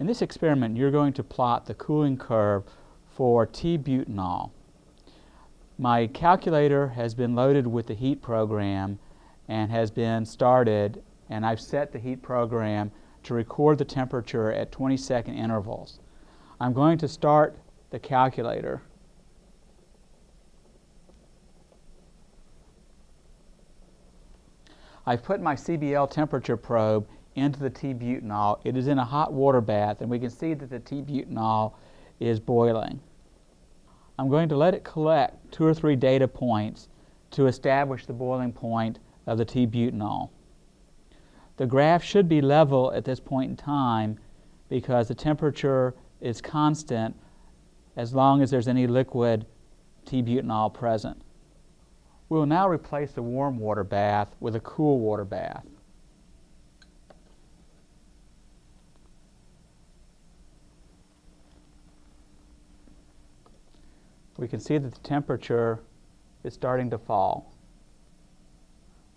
In this experiment, you're going to plot the cooling curve for T-butanol. My calculator has been loaded with the heat program and has been started, and I've set the heat program to record the temperature at 20-second intervals. I'm going to start the calculator. I've put my CBL temperature probe into the T-butanol. It is in a hot water bath, and we can see that the T-butanol is boiling. I'm going to let it collect 2 or 3 data points to establish the boiling point of the T-butanol. The graph should be level at this point in time because the temperature is constant as long as there's any liquid T-butanol present. We will now replace the warm water bath with a cool water bath. We can see that the temperature is starting to fall.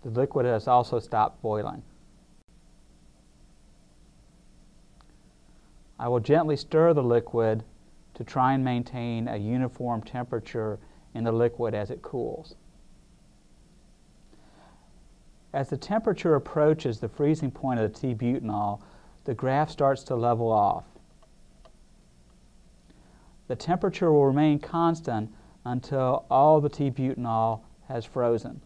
The liquid has also stopped boiling. I will gently stir the liquid to try and maintain a uniform temperature in the liquid as it cools. As the temperature approaches the freezing point of the T-butanol, the graph starts to level off. The temperature will remain constant until all the T-butanol has frozen.